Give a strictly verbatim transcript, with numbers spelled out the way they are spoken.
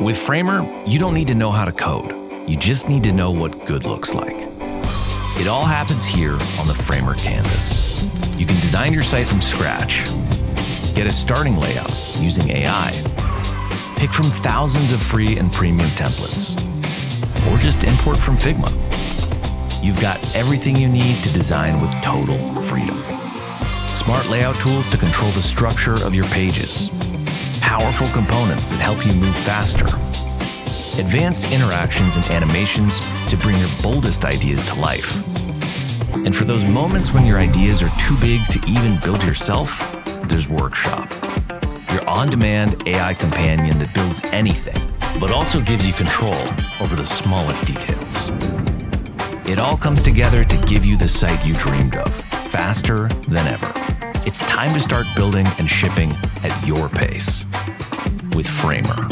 With Framer, you don't need to know how to code. You just need to know what good looks like. It all happens here on the Framer canvas. You can design your site from scratch, get a starting layout using A I, pick from thousands of free and premium templates, or just import from Figma. You've got everything you need to design with total freedom. Smart layout tools to control the structure of your pages. Powerful components that help you move faster. Advanced interactions and animations to bring your boldest ideas to life. And for those moments when your ideas are too big to even build yourself, there's Workshop, your on-demand A I companion that builds anything, but also gives you control over the smallest details. It all comes together to give you the site you dreamed of, faster than ever. It's time to start building and shipping at your pace with Framer.